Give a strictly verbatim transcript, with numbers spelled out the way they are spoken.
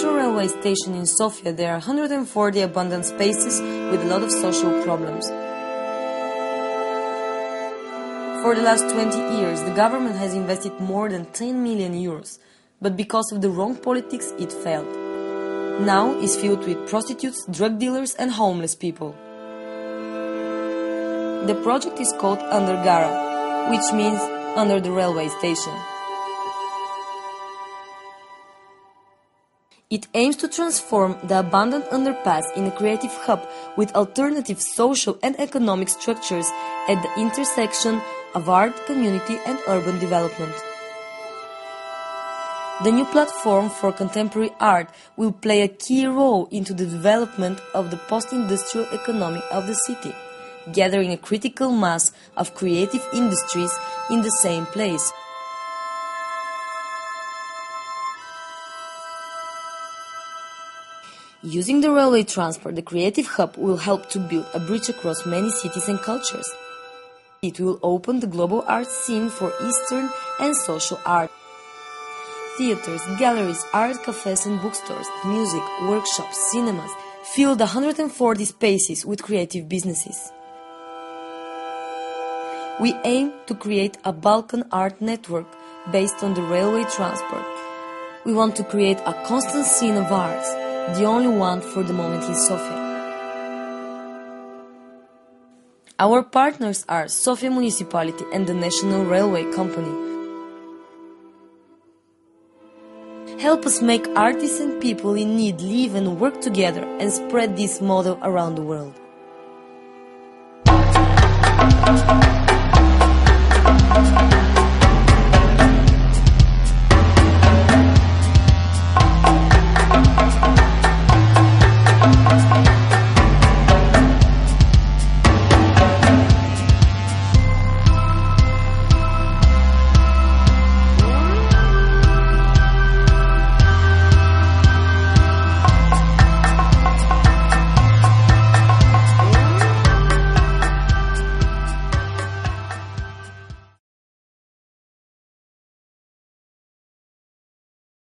central railway station in Sofia there are one hundred forty abandoned spaces with a lot of social problems. For the last twenty years, the government has invested more than ten million euros, but because of the wrong politics it failed. Now it's filled with prostitutes, drug dealers and homeless people. The project is called Undergara, which means under the railway station. It aims to transform the abandoned underpass in a creative hub with alternative social and economic structures at the intersection of art, community and urban development. The new platform for contemporary art will play a key role into the development of the post-industrial economy of the city, gathering a critical mass of creative industries in the same place. Using the railway transport, the creative hub will help to build a bridge across many cities and cultures. It will open the global art scene for Eastern and social art. Theaters, galleries, art cafes and bookstores, music, workshops, cinemas fill the one hundred forty spaces with creative businesses. We aim to create a Balkan art network based on the railway transport. We want to create a constant scene of arts, the only one for the moment in Sofia. Our partners are Sofia Municipality and the National Railway Company. Help us make artists and people in need live and work together and spread this model around the world.